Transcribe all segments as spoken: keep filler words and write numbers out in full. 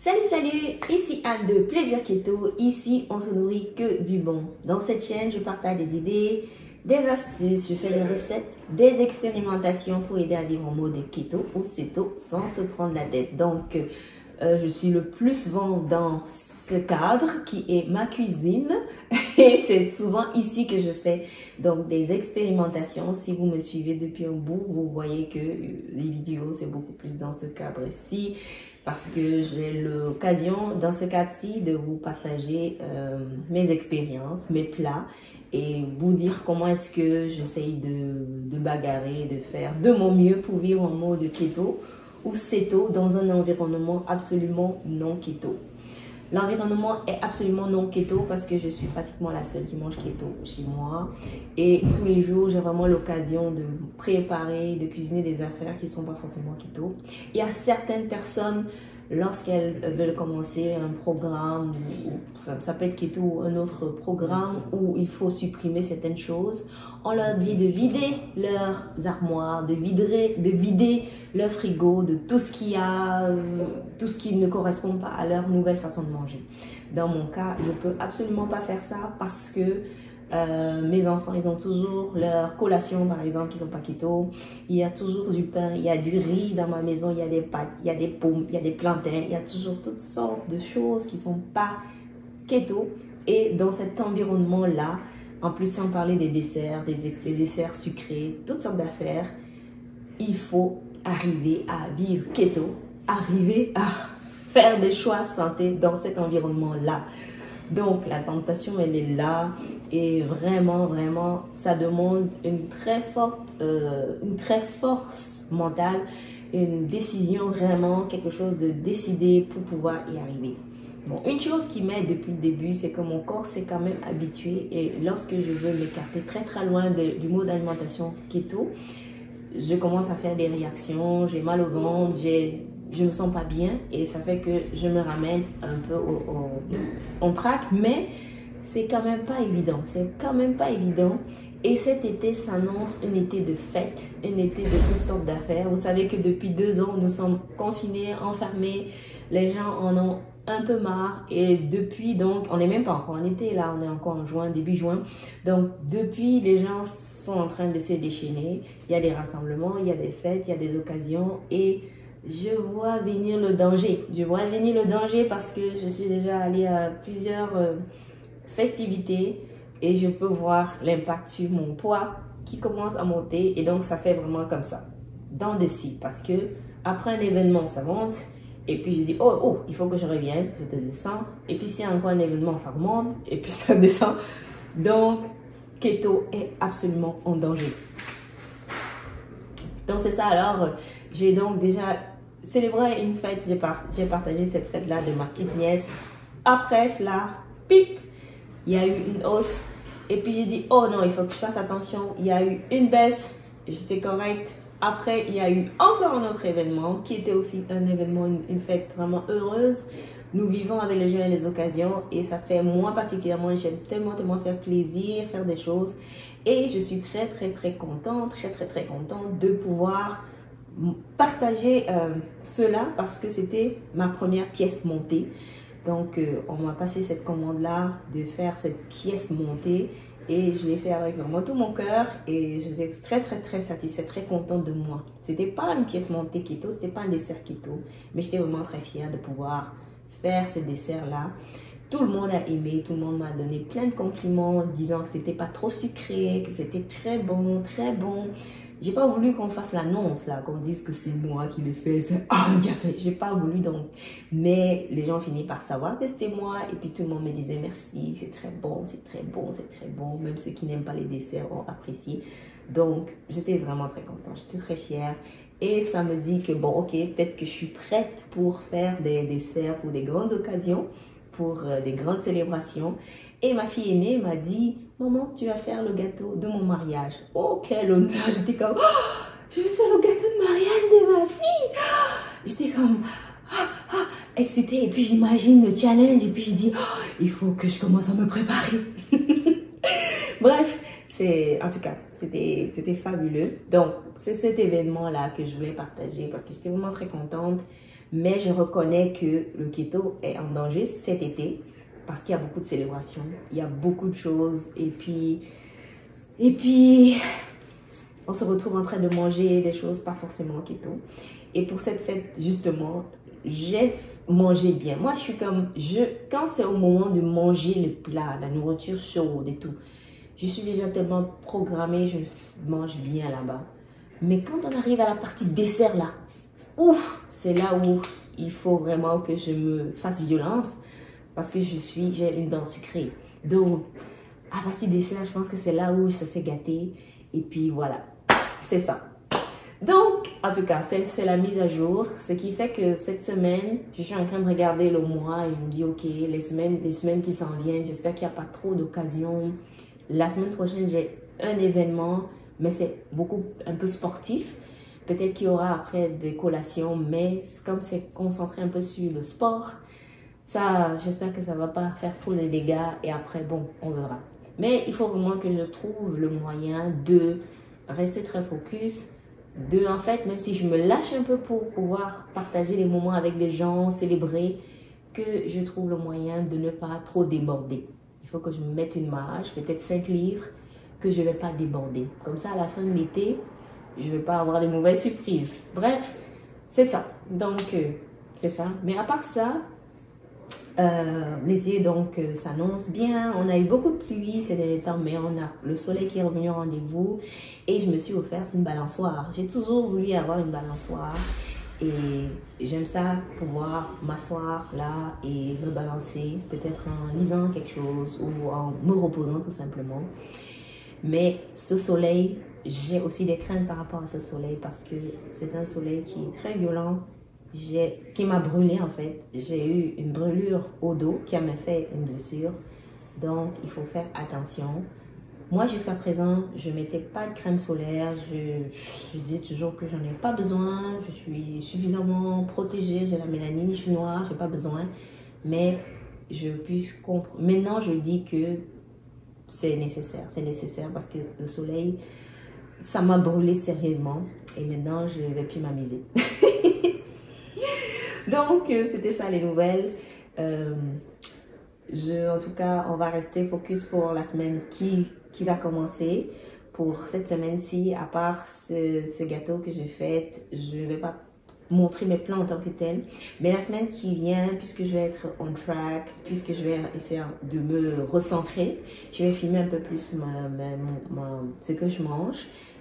Salut salut, ici Anne de Plaisir Keto, ici on se nourrit que du bon. Dans cette chaîne, je partage des idées, des astuces, je fais des recettes, des expérimentations pour aider à vivre en mode keto ou céto sans se prendre la tête. Donc, euh, je suis le plus souvent dans ce cadre qui est ma cuisine et c'est souvent ici que je fais donc des expérimentations. Si vous me suivez depuis un bout, vous voyez que les vidéos c'est beaucoup plus dans ce cadre-ci. Parce que j'ai l'occasion, dans ce cas-ci, de vous partager euh, mes expériences, mes plats et vous dire comment est-ce que j'essaye de, de bagarrer, de faire de mon mieux pour vivre en mode keto ou céto dans un environnement absolument non keto. L'environnement est absolument non keto parce que je suis pratiquement la seule qui mange keto chez moi. Et tous les jours, j'ai vraiment l'occasion de préparer, de cuisiner des affaires qui ne sont pas forcément keto. Il y a certaines personnes, lorsqu'elles veulent commencer un programme, enfin, ça peut être keto ou un autre programme où il faut supprimer certaines choses, on leur dit de vider leurs armoires, de vider, de vider leur frigo, de tout ce qu'il y a, tout ce qui ne correspond pas à leur nouvelle façon de manger. Dans mon cas, je peux absolument pas faire ça parce que Euh, mes enfants, ils ont toujours leur collation, par exemple, qui sont pas keto. Il y a toujours du pain, il y a du riz dans ma maison, il y a des pâtes, il y a des pommes, il y a des plantains, il y a toujours toutes sortes de choses qui sont pas keto. Et dans cet environnement-là, en plus, sans parler des desserts, des, des desserts sucrés, toutes sortes d'affaires, il faut arriver à vivre keto, arriver à faire des choix santé dans cet environnement-là. Donc, la tentation, elle est là et vraiment, vraiment, ça demande une très forte, euh, une très force mentale, une décision vraiment, quelque chose de décidé pour pouvoir y arriver. Bon, une chose qui m'aide depuis le début, c'est que mon corps s'est quand même habitué et lorsque je veux m'écarter très, très loin de, du mode alimentation keto, je commence à faire des réactions, j'ai mal au ventre, j'ai... je me sens pas bien et ça fait que je me ramène un peu au, au, en trac, mais c'est quand même pas évident, c'est quand même pas évident. Et cet été s'annonce un été de fête, un été de toutes sortes d'affaires. Vous savez que depuis deux ans, nous sommes confinés, enfermés, les gens en ont un peu marre et depuis donc, on n'est même pas encore en été là, on est encore en juin, début juin. Donc depuis, les gens sont en train de se déchaîner, il y a des rassemblements, il y a des fêtes, il y a des occasions et... je vois venir le danger, je vois venir le danger parce que je suis déjà allée à plusieurs festivités et je peux voir l'impact sur mon poids qui commence à monter et donc ça fait vraiment comme ça, dans de si, parce que après un événement ça monte et puis je dis oh oh il faut que je revienne, je te descends et puis s'il y a encore un événement ça remonte et puis ça descend, donc keto est absolument en danger. Donc c'est ça, alors j'ai donc déjà célébré une fête, j'ai par, partagé cette fête-là de ma petite nièce. Après cela, pip, il y a eu une hausse. Et puis j'ai dit, oh non, il faut que je fasse attention. Il y a eu une baisse, j'étais correcte. Après, il y a eu encore un autre événement qui était aussi un événement, une, une fête vraiment heureuse. Nous vivons avec les gens et les occasions et ça fait moi particulièrement, j'aime tellement, tellement faire plaisir, faire des choses. Et je suis très, très, très contente, très, très, très contente de pouvoir partager euh, cela parce que c'était ma première pièce montée. Donc, euh, on m'a passé cette commande-là de faire cette pièce montée et je l'ai fait avec vraiment tout mon cœur et je suis très, très, très satisfaite, très contente de moi. C'était pas une pièce montée keto, c'était pas un dessert keto, mais j'étais vraiment très fière de pouvoir faire ce dessert-là. Tout le monde a aimé, tout le monde m'a donné plein de compliments, disant que c'était pas trop sucré, que c'était très bon, très bon. J'ai pas voulu qu'on fasse l'annonce là, qu'on dise que c'est moi qui l'ai fait, c'est Anne qui a fait. J'ai pas voulu donc. Mais les gens finissent par savoir que c'était moi et puis tout le monde me disait merci, c'est très bon, c'est très bon, c'est très bon. Même ceux qui n'aiment pas les desserts ont apprécié. Donc j'étais vraiment très contente, j'étais très fière. Et ça me dit que bon, ok, peut-être que je suis prête pour faire des desserts pour des grandes occasions, pour euh, des grandes célébrations. Et ma fille aînée m'a dit, maman, tu vas faire le gâteau de mon mariage. Oh, quel honneur! J'étais comme, oh, je vais faire le gâteau de mariage de ma fille! J'étais comme, ah, ah, excitée. Et puis j'imagine le challenge. Et puis je dis, oh, il faut que je commence à me préparer. Bref. En tout cas, c'était fabuleux. Donc, c'est cet événement-là que je voulais partager parce que j'étais vraiment très contente. Mais je reconnais que le keto est en danger cet été parce qu'il y a beaucoup de célébrations, il y a beaucoup de choses et puis, et puis on se retrouve en train de manger des choses pas forcément keto. Et pour cette fête, justement, j'ai mangé bien. Moi, je suis comme, je, quand c'est au moment de manger le plat, la nourriture chaude et tout, je suis déjà tellement programmée, je mange bien là-bas. Mais quand on arrive à la partie dessert là, ouf, c'est là où il faut vraiment que je me fasse violence parce que je suis, j'ai une dent sucrée. Donc, à partir dessert, je pense que c'est là où ça s'est gâté. Et puis voilà, c'est ça. Donc, en tout cas, c'est la mise à jour. Ce qui fait que cette semaine, je suis en train de regarder le mois et je me dis, ok, les semaines, les semaines qui s'en viennent, j'espère qu'il n'y a pas trop d'occasions. La semaine prochaine, j'ai un événement, mais c'est beaucoup un peu sportif. Peut-être qu'il y aura après des collations, mais comme c'est concentré un peu sur le sport, ça, j'espère que ça ne va pas faire trop de dégâts. Et après, bon, on verra. Mais il faut vraiment que je trouve le moyen de rester très focus, de, en fait, même si je me lâche un peu pour pouvoir partager les moments avec les gens, célébrer, que je trouve le moyen de ne pas trop déborder. Il faut que je me mette une marge, peut-être cinq livres, que je ne vais pas déborder. Comme ça, à la fin de l'été, je ne vais pas avoir de mauvaises surprises. Bref, c'est ça. Donc, euh, c'est ça. Mais à part ça, euh, l'été donc euh, s'annonce bien. On a eu beaucoup de pluie ces derniers temps, mais on a le soleil qui est revenu au rendez-vous. Et je me suis offerte une balançoire. J'ai toujours voulu avoir une balançoire. Et j'aime ça, pouvoir m'asseoir là et me balancer. Peut-être en lisant quelque chose ou en me reposant tout simplement. Mais ce soleil, j'ai aussi des craintes par rapport à ce soleil parce que c'est un soleil qui est très violent, qui m'a brûlée en fait. J'ai eu une brûlure au dos qui m'a fait une blessure, donc il faut faire attention. Moi jusqu'à présent, je ne mettais pas de crème solaire, je, je dis toujours que j'en ai pas besoin, je suis suffisamment protégée, j'ai la mélanine, je suis noire, je n'ai pas besoin. Mais je puisse comprendre. Maintenant je dis que c'est nécessaire, c'est nécessaire parce que le soleil, ça m'a brûlé sérieusement et maintenant je ne vais plus m'amuser. Donc c'était ça les nouvelles. Euh, je, en tout cas, on va rester focus pour la semaine qui, qui va commencer. Pour cette semaine-ci, à part ce, ce gâteau que j'ai fait, je ne vais pas montrer mes plans en tant que tel. Mais la semaine qui vient, puisque je vais être on track, puisque je vais essayer de me recentrer, je vais filmer un peu plus ma, ma, ma, ce que je mange.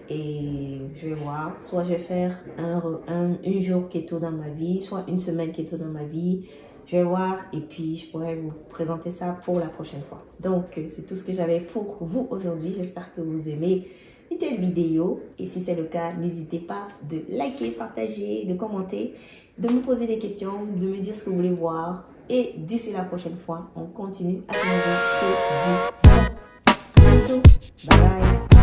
Et je vais voir, soit je vais faire un, un, un jour keto dans ma vie, soit une semaine keto dans ma vie. Je vais voir et puis je pourrai vous présenter ça pour la prochaine fois. Donc, c'est tout ce que j'avais pour vous aujourd'hui. J'espère que vous aimez une telle vidéo. Et si c'est le cas, n'hésitez pas de liker, partager, de commenter, de me poser des questions, de me dire ce que vous voulez voir. Et d'ici la prochaine fois, on continue à manger que du bon. À bientôt. Bye bye.